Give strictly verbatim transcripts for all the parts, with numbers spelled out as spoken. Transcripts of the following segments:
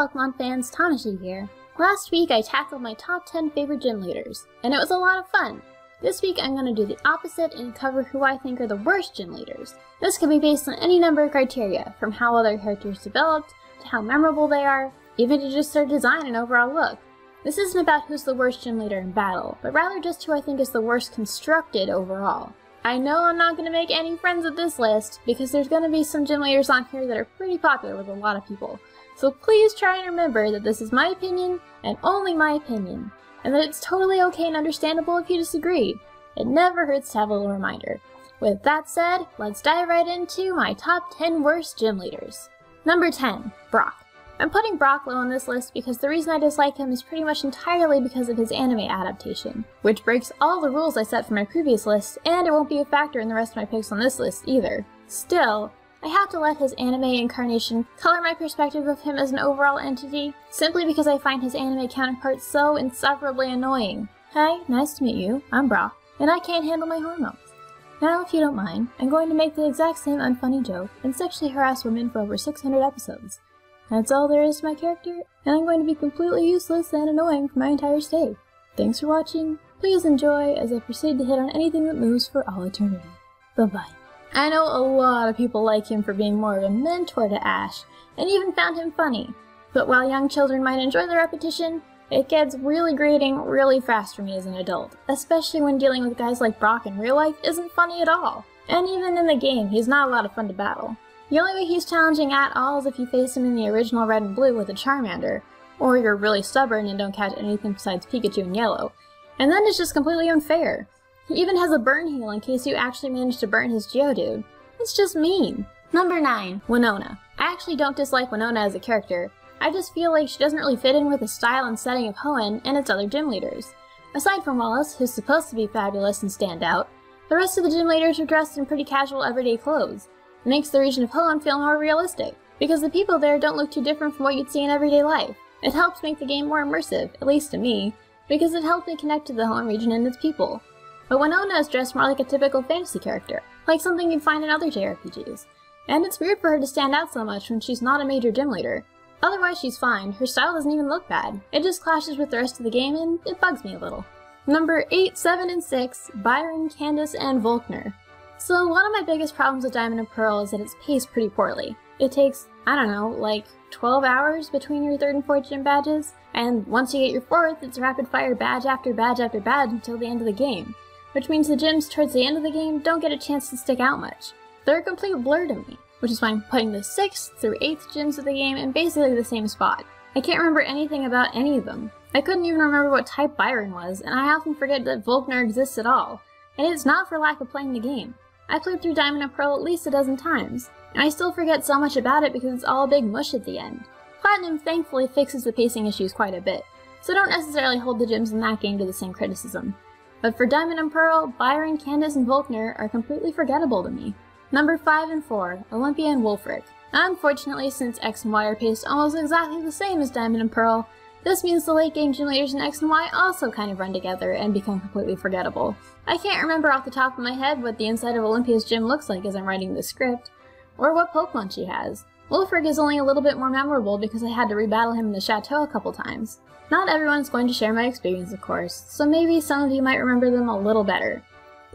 Pokemon fans, Tamashii here. Last week I tackled my top ten favorite gym leaders, and it was a lot of fun. This week I'm going to do the opposite and cover who I think are the worst gym leaders. This can be based on any number of criteria, from how well their characters developed, to how memorable they are, even to just their design and overall look. This isn't about who's the worst gym leader in battle, but rather just who I think is the worst constructed overall. I know I'm not going to make any friends with this list, because there's going to be some gym leaders on here that are pretty popular with a lot of people. So please try and remember that this is my opinion, and only my opinion, and that it's totally okay and understandable if you disagree. It never hurts to have a little reminder. With that said, let's dive right into my top ten worst gym leaders. Number ten, Brock. I'm putting Brock low on this list because the reason I dislike him is pretty much entirely because of his anime adaptation, which breaks all the rules I set for my previous list, and it won't be a factor in the rest of my picks on this list either. Still, I have to let his anime incarnation color my perspective of him as an overall entity, simply because I find his anime counterpart so insufferably annoying. Hi, nice to meet you, I'm Brock, and I can't handle my hormones. Now, if you don't mind, I'm going to make the exact same unfunny joke and sexually harass women for over six hundred episodes. That's all there is to my character, and I'm going to be completely useless and annoying for my entire stay. Thanks for watching, please enjoy as I proceed to hit on anything that moves for all eternity. Bye-bye. I know a lot of people like him for being more of a mentor to Ash, and even found him funny, but while young children might enjoy the repetition, it gets really grating really fast for me as an adult, especially when dealing with guys like Brock in real life isn't funny at all, and even in the game he's not a lot of fun to battle. The only way he's challenging at all is if you face him in the original Red and Blue with a Charmander, or you're really stubborn and don't catch anything besides Pikachu and Yellow, and then it's just completely unfair. He even has a burn heal in case you actually manage to burn his Geodude. It's just mean. Number nine, Winona. I actually don't dislike Winona as a character, I just feel like she doesn't really fit in with the style and setting of Hoenn and its other gym leaders. Aside from Wallace, who's supposed to be fabulous and stand out, the rest of the gym leaders are dressed in pretty casual everyday clothes. It makes the region of Hoenn feel more realistic, because the people there don't look too different from what you'd see in everyday life. It helps make the game more immersive, at least to me, because it helped me connect to the Hoenn region and its people. But Winona is dressed more like a typical fantasy character, like something you'd find in other J R P Gs, and it's weird for her to stand out so much when she's not a major gym leader. Otherwise she's fine, her style doesn't even look bad, it just clashes with the rest of the game and it bugs me a little. Number eight, seven, and six, Byron, Candace, and Volkner. So one of my biggest problems with Diamond and Pearl is that it's paced pretty poorly. It takes, I don't know, like twelve hours between your third and fourth gym badges, and once you get your fourth, it's rapid fire badge after badge after badge until the end of the game, which means the gyms towards the end of the game don't get a chance to stick out much. They're a complete blur to me, which is why I'm putting the sixth through eighth gyms of the game in basically the same spot. I can't remember anything about any of them. I couldn't even remember what type Byron was, and I often forget that Volkner exists at all, and it's not for lack of playing the game. I played through Diamond and Pearl at least a dozen times, and I still forget so much about it because it's all a big mush at the end. Platinum thankfully fixes the pacing issues quite a bit, so don't necessarily hold the gyms in that game to the same criticism. But for Diamond and Pearl, Byron, Candace, and Volkner are completely forgettable to me. Number five and four, Olympia and Wolfric. Unfortunately, since X and Y are paced almost exactly the same as Diamond and Pearl, this means the late game gym leaders in X and Y also kind of run together and become completely forgettable. I can't remember off the top of my head what the inside of Olympia's gym looks like as I'm writing this script, or what Pokemon she has. Wolfric is only a little bit more memorable because I had to rebattle him in the Chateau a couple times. Not everyone's going to share my experience, of course, so maybe some of you might remember them a little better.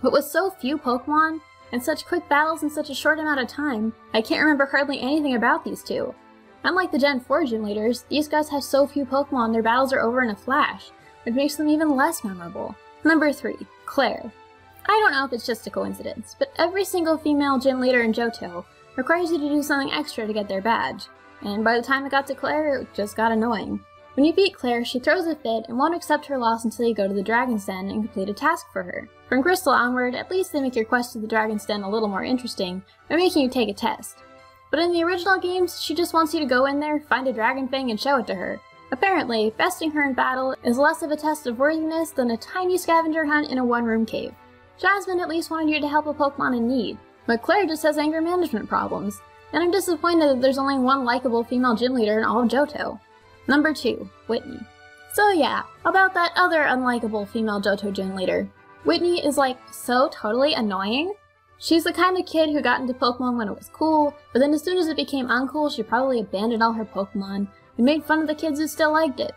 But with so few Pokemon, and such quick battles in such a short amount of time, I can't remember hardly anything about these two. Unlike the Gen four gym leaders, these guys have so few Pokemon their battles are over in a flash, which makes them even less memorable. Number three, Clair. I don't know if it's just a coincidence, but every single female gym leader in Johto requires you to do something extra to get their badge, and by the time it got to Clair, it just got annoying. When you beat Clair, she throws a fit and won't accept her loss until you go to the Dragon's Den and complete a task for her. From Crystal onward, at least they make your quest to the Dragon's Den a little more interesting by making you take a test. But in the original games, she just wants you to go in there, find a dragon fang, and show it to her. Apparently, besting her in battle is less of a test of worthiness than a tiny scavenger hunt in a one-room cave. Jasmine at least wanted you to help a Pokemon in need, but Clair just has anger management problems, and I'm disappointed that there's only one likable female gym leader in all of Johto. Number two, Whitney. So yeah, about that other unlikable female Johto gym leader. Whitney is like so totally annoying. She's the kind of kid who got into Pokemon when it was cool, but then as soon as it became uncool, she probably abandoned all her Pokemon, and made fun of the kids who still liked it.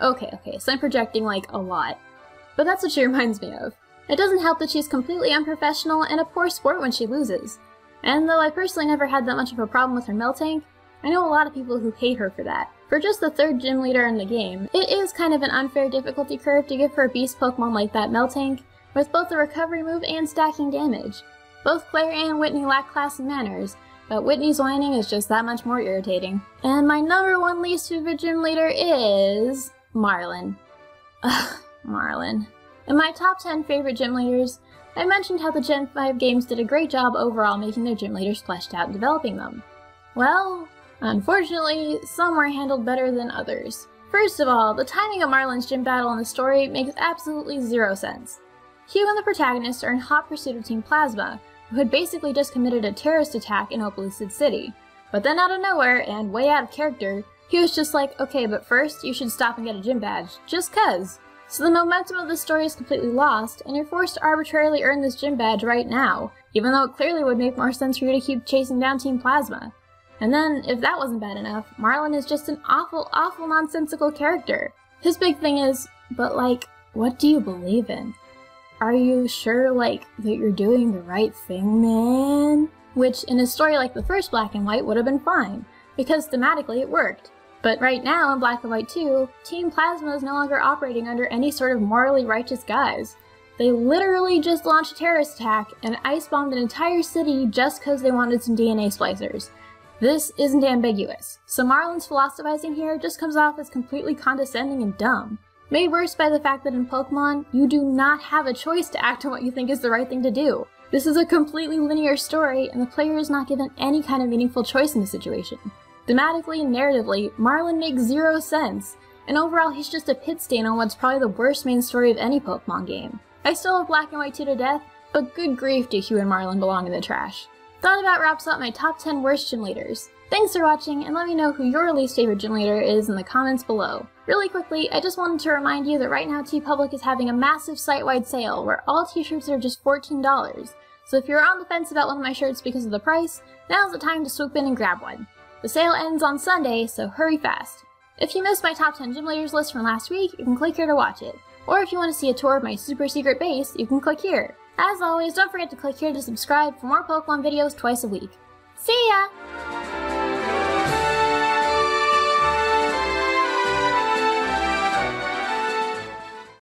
Okay, okay, so I'm projecting, like, a lot. But that's what she reminds me of. It doesn't help that she's completely unprofessional and a poor sport when she loses. And though I personally never had that much of a problem with her Meltank, I know a lot of people who hate her for that. For just the third gym leader in the game, it is kind of an unfair difficulty curve to give her a beast Pokemon like that Meltank, with both a recovery move and stacking damage. Both Clair and Whitney lack class and manners, but Whitney's whining is just that much more irritating. And my number one least favorite gym leader is... Marlon. Ugh, Marlon. In my top ten favorite gym leaders, I mentioned how the Gen five games did a great job overall making their gym leaders fleshed out and developing them. Well, unfortunately, some were handled better than others. First of all, the timing of Marlon's gym battle in the story makes absolutely zero sense. Hugh and the protagonist are in hot pursuit of Team Plasma, who had basically just committed a terrorist attack in Opelucid City. But then out of nowhere, and way out of character, he was just like, okay, but first, you should stop and get a gym badge, just cuz. So the momentum of the story is completely lost, and you're forced to arbitrarily earn this gym badge right now, even though it clearly would make more sense for you to keep chasing down Team Plasma. And then, if that wasn't bad enough, Marlon is just an awful, awful nonsensical character. His big thing is, but like, what do you believe in? Are you sure, like, that you're doing the right thing, man? Which, in a story like the first Black and White, would have been fine, because thematically it worked. But right now, in Black and White two, Team Plasma is no longer operating under any sort of morally righteous guise. They literally just launched a terrorist attack and ice-bombed an entire city just because they wanted some D N A splicers. This isn't ambiguous, so Marlon's philosophizing here just comes off as completely condescending and dumb. Made worse by the fact that in Pokemon, you do not have a choice to act on what you think is the right thing to do. This is a completely linear story, and the player is not given any kind of meaningful choice in the situation. Thematically and narratively, Marlon makes zero sense, and overall he's just a pit stain on what's probably the worst main story of any Pokemon game. I still love Black and White two to death, but good grief do Hugh and Marlon belong in the trash. That about wraps up my top ten worst gym leaders. Thanks for watching, and let me know who your least favorite gym leader is in the comments below. Really quickly, I just wanted to remind you that right now TeePublic is having a massive site-wide sale where all t-shirts are just fourteen dollars, so if you're on the fence about one of my shirts because of the price, now's the time to swoop in and grab one. The sale ends on Sunday, so hurry fast. If you missed my top ten gym leaders list from last week, you can click here to watch it, or if you want to see a tour of my super secret base, you can click here. As always, don't forget to click here to subscribe for more Pokemon videos twice a week. See ya!